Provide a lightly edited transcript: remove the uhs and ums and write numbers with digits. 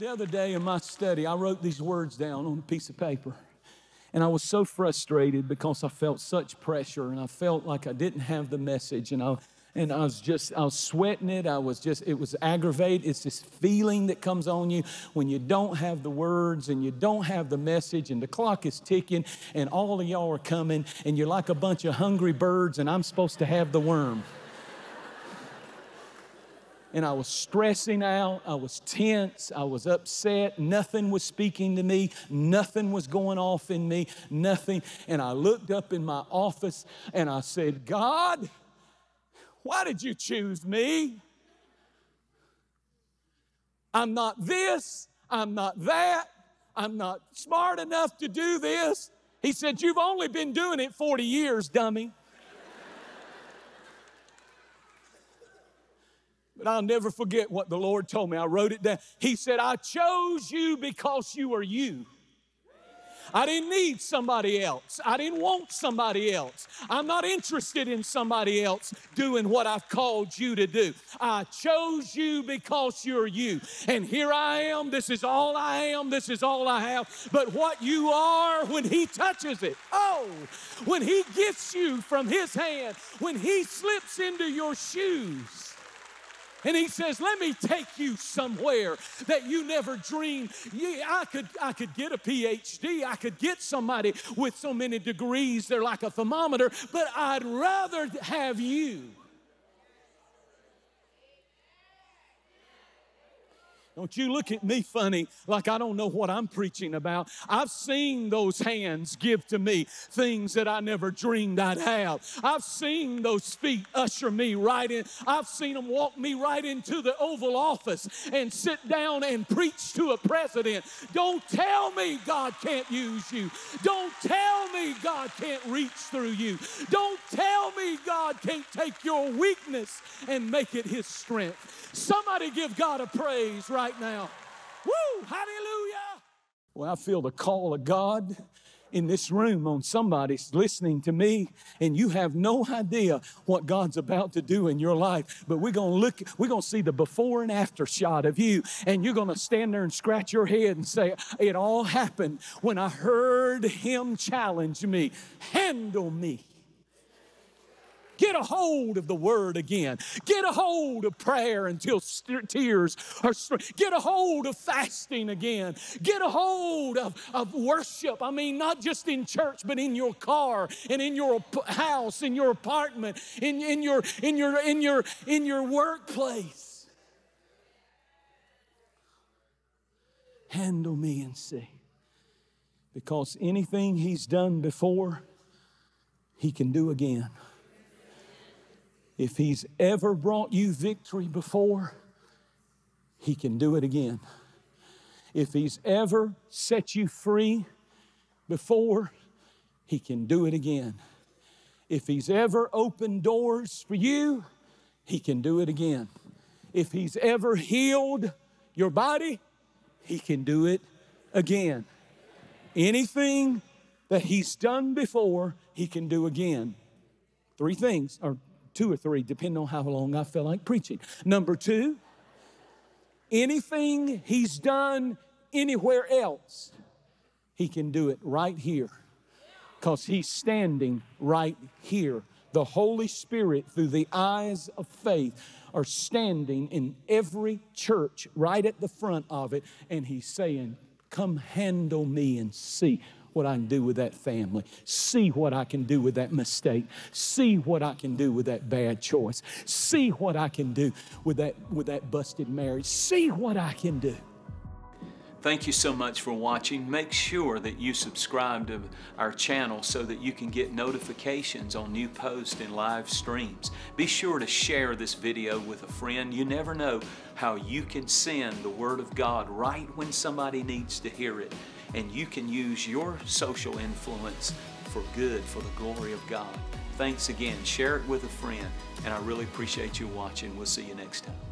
The other day in my study, I wrote these words down on a piece of paper. And I was so frustrated because I felt such pressure and I felt like I didn't have the message. And I was just, I was sweating it. I was just, it was aggravated. It's this feeling that comes on you when you don't have the words and you don't have the message and the clock is ticking and all of y'all are coming and you're like a bunch of hungry birds and I'm supposed to have the worm. And I was stressing out, I was tense, I was upset, nothing was speaking to me, nothing was going off in me, nothing. And I looked up in my office and I said, God, why did you choose me? I'm not this, I'm not that, I'm not smart enough to do this. He said, you've only been doing it 40 years, dummy. But I'll never forget what the Lord told me. I wrote it down. He said, I chose you because you are you. I didn't need somebody else. I didn't want somebody else. I'm not interested in somebody else doing what I've called you to do. I chose you because you're you. And here I am. This is all I am. This is all I have. But what you are when He touches it, oh, when He gets you from His hand, when He slips into your shoes, and He says, let me take you somewhere that you never dreamed. Yeah, I could get a PhD. I could get somebody with so many degrees, they're like a thermometer, but I'd rather have you. Don't you look at me funny like I don't know what I'm preaching about. I've seen those hands give to me things that I never dreamed I'd have. I've seen those feet usher me right in. I've seen them walk me right into the Oval Office and sit down and preach to a president. Don't tell me God can't use you. Don't tell me God can't reach through you. Don't tell me God can't take your weakness and make it His strength. Somebody give God a praise right now. Woo! Hallelujah! Well, I feel the call of God in this room on somebody's listening to me, and you have no idea what God's about to do in your life. But we're going to look, we're going to see the before and after shot of you, and you're going to stand there and scratch your head and say, it all happened when I heard Him challenge me, handle me. Get a hold of the Word again. Get a hold of prayer until tears are streaming. Get a hold of fasting again. Get a hold of worship. I mean, not just in church, but in your car and in your house, in your apartment, in your workplace. Handle me and see. Because anything He's done before, He can do again. If He's ever brought you victory before, He can do it again. If He's ever set you free before, He can do it again. If He's ever opened doors for you, He can do it again. If He's ever healed your body, He can do it again. Anything that He's done before, He can do again. Three things are two or three, depending on how long I feel like preaching. Number two, anything He's done anywhere else, He can do it right here because He's standing right here. The Holy Spirit, through the eyes of faith, are standing in every church right at the front of it, and He's saying, come handle me and see what I can do with that family. See what I can do with that mistake. See what I can do with that bad choice. See what I can do with that busted marriage. See what I can do. Thank you so much for watching. Make sure that you subscribe to our channel so that you can get notifications on new posts and live streams. Be sure to share this video with a friend. You never know how you can send the Word of God right when somebody needs to hear it. And you can use your social influence for good, for the glory of God. Thanks again. Share it with a friend. And I really appreciate you watching. We'll see you next time.